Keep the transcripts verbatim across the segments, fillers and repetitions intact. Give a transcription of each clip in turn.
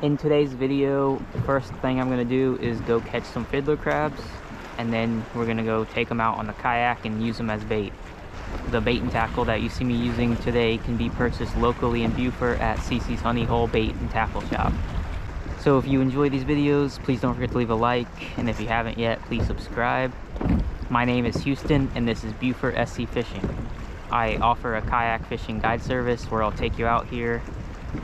In today's video, first thing I'm gonna do is go catch some fiddler crabs, and then we're gonna go take them out on the kayak and use them as bait. The bait and tackle that you see me using today can be purchased locally in Beaufort at C C's Honey Hole Bait and Tackle Shop. So if you enjoy these videos, please don't forget to leave a like, and if you haven't yet, please subscribe. My name is Houston, and this is Beaufort S C Fishing. I offer a kayak fishing guide service where I'll take you out here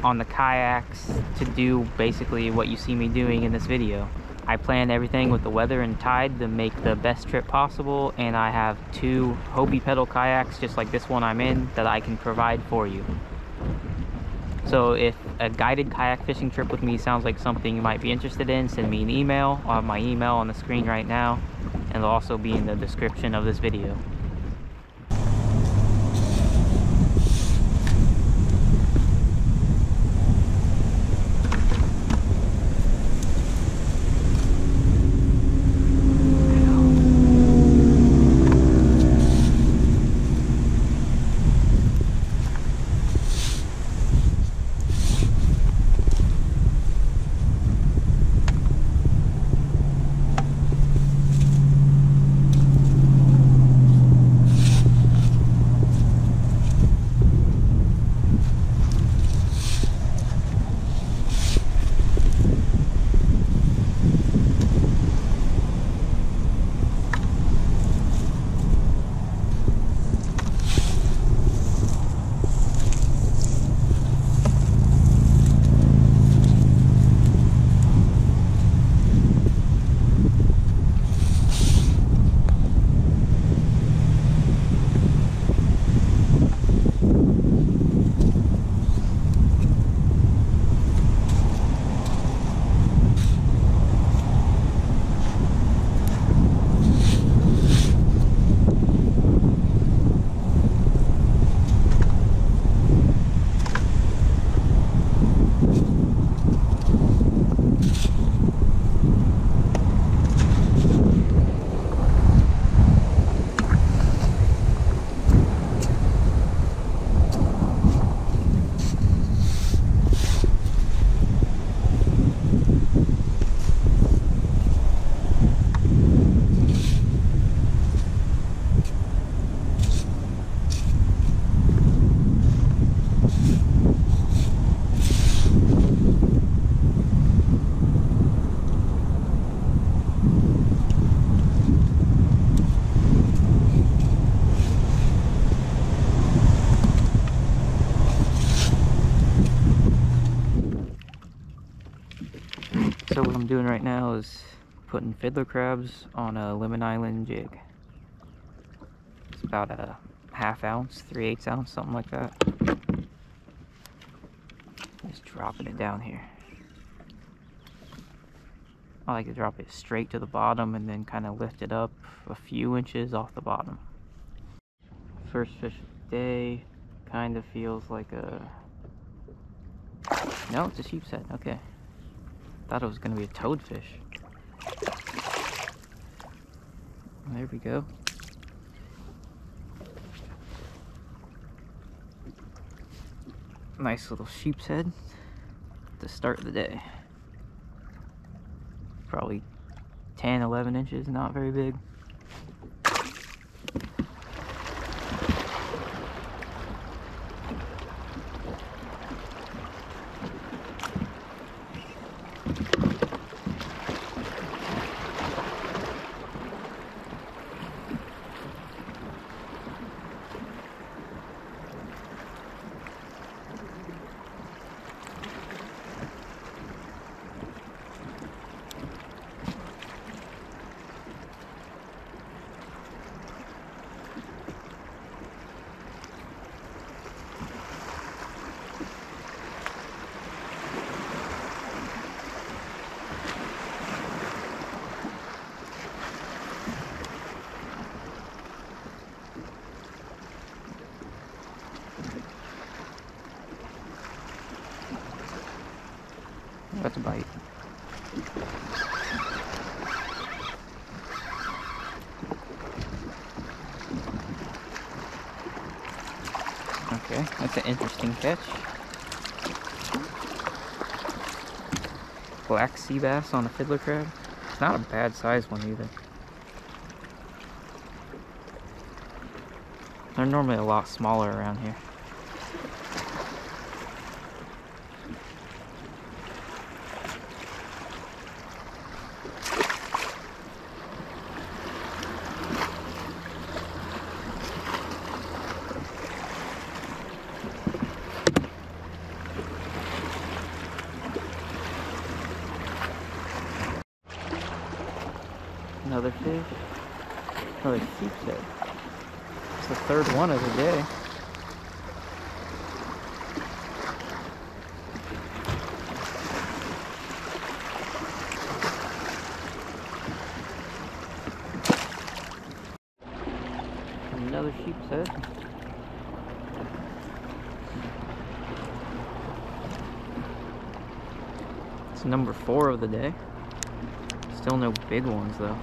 on the kayaks to do basically what you see me doing in this video. I plan everything with the weather and tide to make the best trip possible, and I have two Hobie pedal kayaks just like this one I'm in that I can provide for you. So if a guided kayak fishing trip with me sounds like something you might be interested in, send me an email. I'll have my email on the screen right now, and it'll also be in the description of this video. So what I'm doing right now is putting fiddler crabs on a Lemon Island jig. It's about a half ounce, three eighths ounce, something like that. Just dropping it down here. I like to drop it straight to the bottom and then kind of lift it up a few inches off the bottom. First fish of the day. Kind of feels like a... No, it's a sheepshead, okay. Thought it was gonna be a toadfish. There we go. Nice little sheep's head to start the day. Probably ten, eleven inches, not very big. That's a bite. Okay, that's an interesting catch. black sea bass on a fiddler crab. It's not a bad size one either. They're normally a lot smaller around here. Another fish, another sheepshead. It's the third one of the day. Another sheepshead. It's number four of the day. Still no big ones though.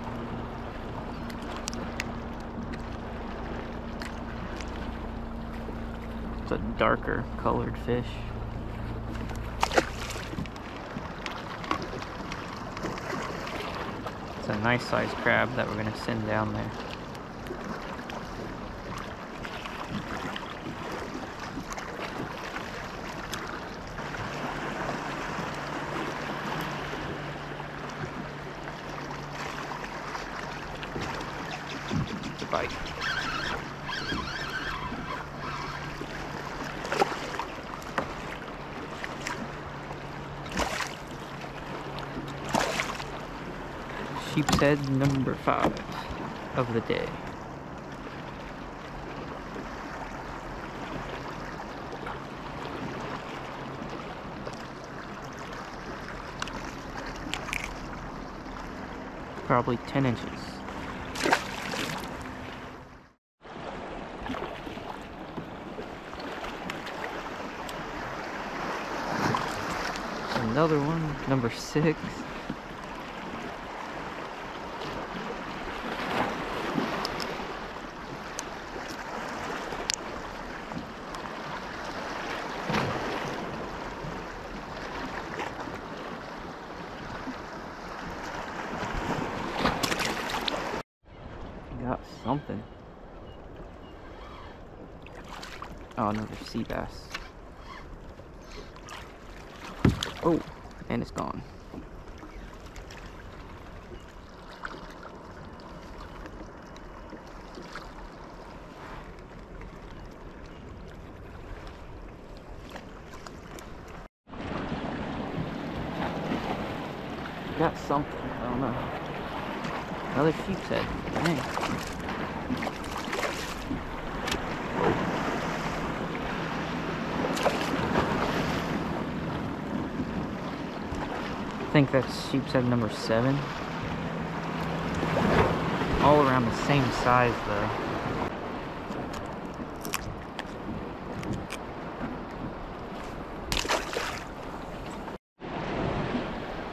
A darker colored fish. It's a nice sized crab that we're going to send down there. It's a bite. Sheepshead number five of the day. Probably ten inches. Another one, number six. Something. Oh, another sea bass. Oh, and it's gone. Got something. I don't know. Another sheepshead. Dang. I think that's sheepshead number seven. All around the same size though.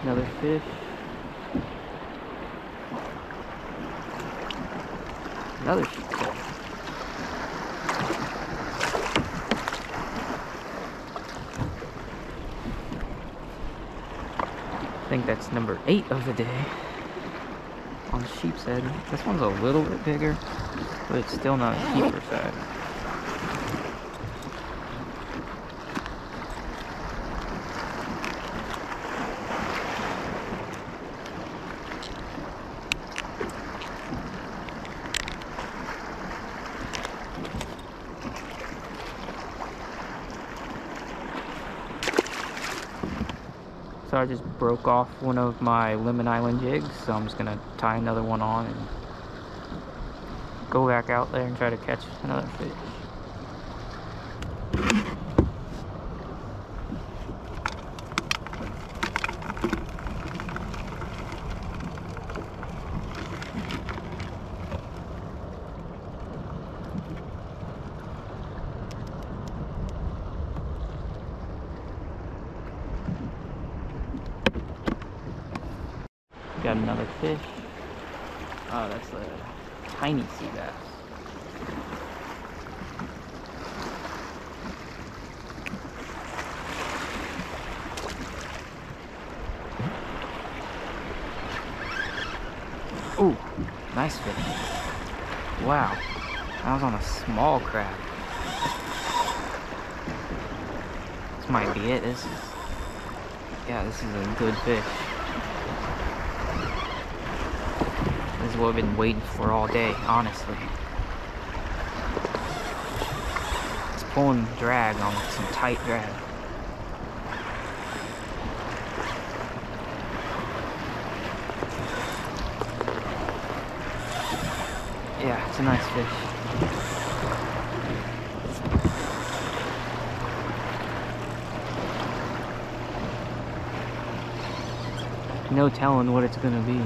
Another fish. Another sheepshead. I think that's number eight of the day on sheepshead. This one's a little bit bigger, but it's still not a keeper size. So I just broke off one of my Lemon Island jigs, so I'm just going to tie another one on and go back out there and try to catch another fish. Got another fish. Oh, that's a tiny sea bass. Ooh, nice fish. Wow, I was on a small crab. This might be it. This is, yeah, this is a good fish. This is what I've been waiting for all day, honestly. It's pulling drag on some tight drag. Yeah, it's a nice fish. No telling what it's gonna be.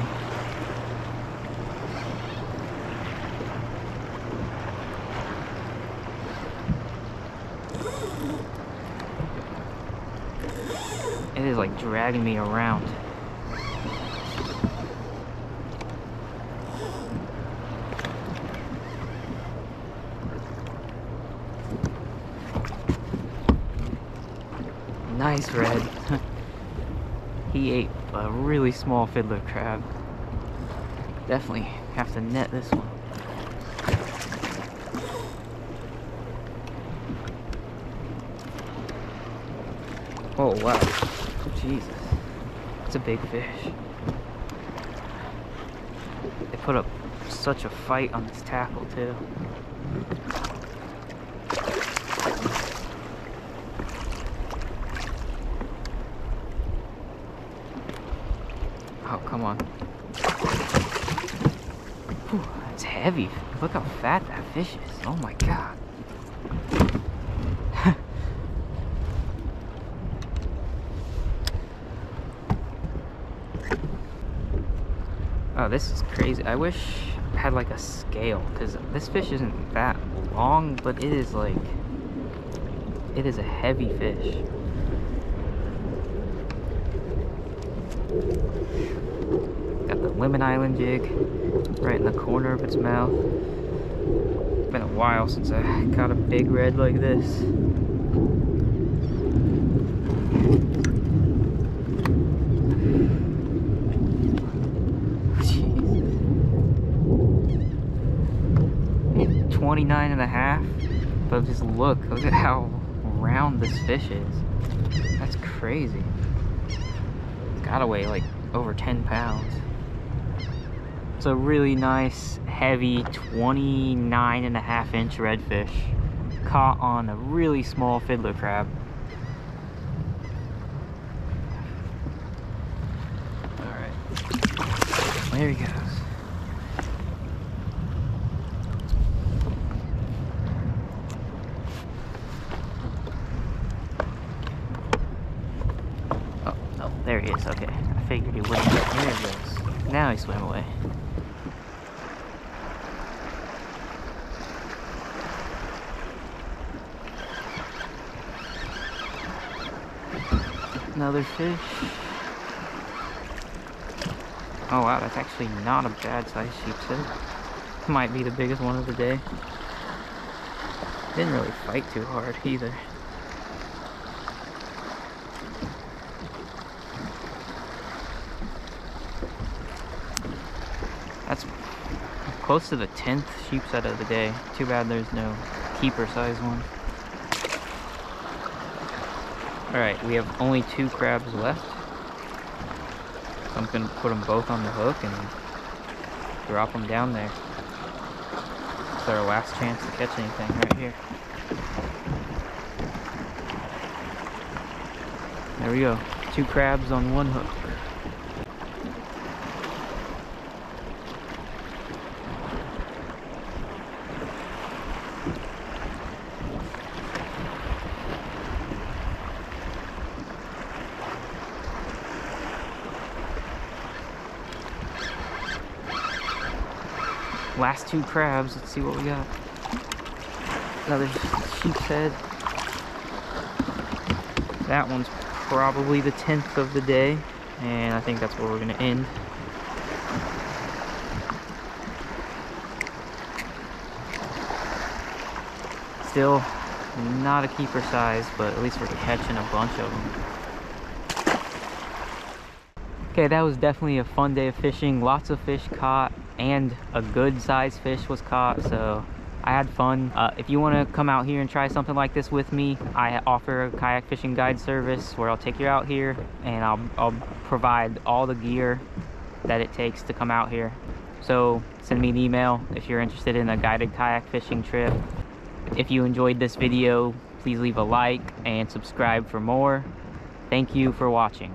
It is like dragging me around. Nice red. He ate a really small fiddler crab. Definitely have to net this one. Oh wow. Jesus. It's a big fish. They put up such a fight on this tackle too. Come on. Whew, it's heavy. Look how fat that fish is. Oh my god. Oh, this is crazy. I wish I had like a scale, because this fish isn't that long, but it is like, it is a heavy fish. Lemon Island jig right in the corner of its mouth. It's been a while since I caught a big red like this. Jeez. twenty-nine and a half, but just look, look at how round this fish is. That's crazy. It's gotta weigh like over ten pounds. It's a really nice, heavy twenty-nine and a half inch redfish caught on a really small fiddler crab. All right, there he goes. Oh, oh, there he is. Okay, I figured he wouldn't. There he goes. Now he swam away. Another fish. Oh wow, that's actually not a bad sized sheepshead. Might be the biggest one of the day. Didn't really fight too hard either. That's close to the tenth sheepshead of the day. Too bad there's no keeper size one. Alright, we have only two crabs left. So I'm going to put them both on the hook and drop them down there. It's our last chance to catch anything right here. There we go. Two crabs on one hook. Last two crabs. Let's see what we got. Another sheepshead. That one's probably the tenth of the day, and I think that's where we're gonna end. Still not a keeper size, but at least we're catching a bunch of them. Okay, that was definitely a fun day of fishing. Lots of fish caught. and a good sized fish was caught, so I had fun. Uh, if you want to come out here and try something like this with me, I offer a kayak fishing guide service where I'll take you out here and I'll, I'll provide all the gear that it takes to come out here. So send me an email if you're interested in a guided kayak fishing trip. If you enjoyed this video, please leave a like and subscribe for more. Thank you for watching.